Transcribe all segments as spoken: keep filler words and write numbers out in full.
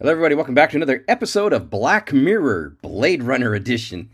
Hello everybody, welcome back to another episode of Black Mirror Blade Runner Edition.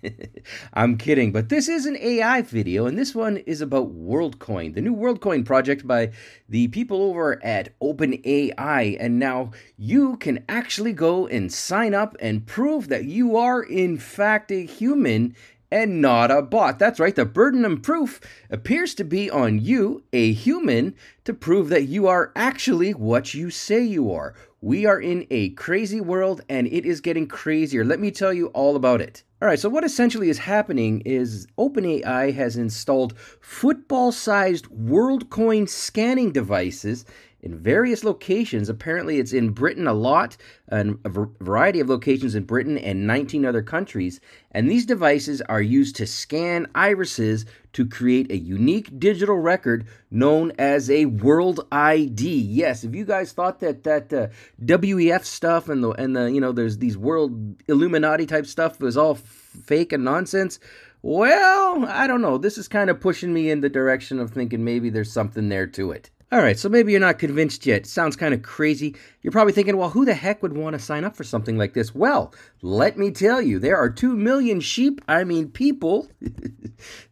I'm kidding, but this is an A I video, and this one is about WorldCoin, the new WorldCoin project by the people over at OpenAI, and now you can actually go and sign up and prove that you are in fact a human and not a bot. That's right, the burden of proof appears to be on you, a human, to prove that you are actually what you say you are. We are in a crazy world, and it is getting crazier. Let me tell you all about it. All right, so what essentially is happening is OpenAI has installed football-sized WorldCoin scanning devices in various locations. Apparently it's in Britain a lot, and a variety of locations in Britain and nineteen other countries. And these devices are used to scan irises to create a unique digital record known as a World I D. Yes, if you guys thought that that uh, W E F stuff and the and the you know there's these World Illuminati type stuff was all fake and nonsense, well, I don't know. This is kind of pushing me in the direction of thinking maybe there's something there to it. All right, so maybe you're not convinced yet. Sounds kind of crazy. You're probably thinking, well, who the heck would want to sign up for something like this? Well, let me tell you, there are two million sheep, I mean people,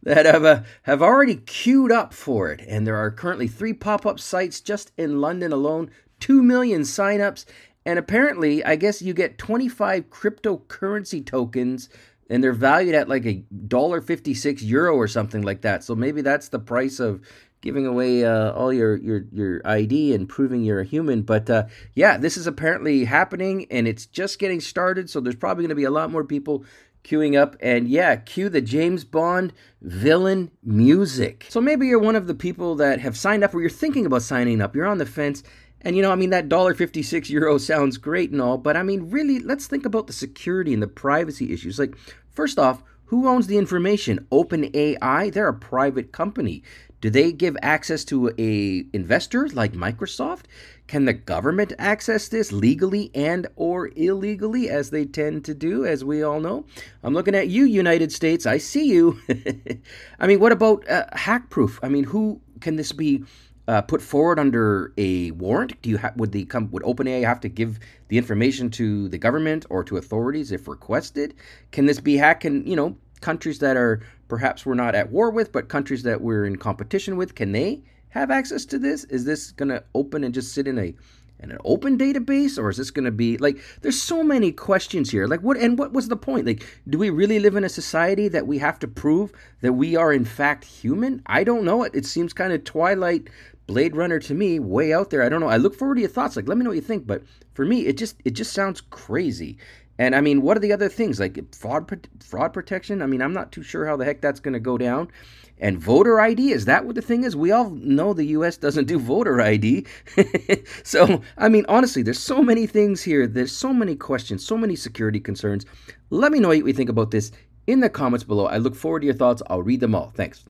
that have, uh, have already queued up for it. And there are currently three pop-up sites just in London alone, two million signups. And apparently, I guess you get twenty-five cryptocurrency tokens, and they're valued at like a dollar fifty-six euro or something like that. So maybe that's the price of giving away uh, all your, your, your I D and proving you're a human. But uh, yeah, this is apparently happening, and it's just getting started. So there's probably going to be a lot more people queuing up. And yeah, cue the James Bond villain music. So maybe you're one of the people that have signed up, or you're thinking about signing up. You're on the fence. And, you know, I mean, that dollar fifty-six euro sounds great and all, but I mean, really, let's think about the security and the privacy issues. Like, first off, who owns the information? OpenAI? They're a private company. Do they give access to a investor like Microsoft? Can the government access this legally and or illegally, as they tend to do, as we all know? I'm looking at you, United States. I see you. I mean, what about uh, hack proof? I mean, who can this be Uh, put forward under a warrant? Do you ha would the com would OpenAI have to give the information to the government or to authorities if requested? Can this be hacked? Can you know countries that are perhaps we're not at war with, but countries that we're in competition with, can they have access to this? Is this going to open and just sit in a in an open database, or is this going to be like? There's so many questions here. Like what and what was the point? Like, do we really live in a society that we have to prove that we are in fact human? I don't know. It it seems kind of Twilight Blade Runner to me, way out there. I don't know. I look forward to your thoughts. Like, let me know what you think. But for me, it just it just sounds crazy. And I mean, what are the other things? Like fraud fraud protection? I mean, I'm not too sure how the heck that's going to go down. And voter I D, is that what the thing is? We all know the U S doesn't do voter I D. So, I mean, honestly, there's so many things here. There's so many questions, so many security concerns. Let me know what you think about this in the comments below. I look forward to your thoughts. I'll read them all. Thanks.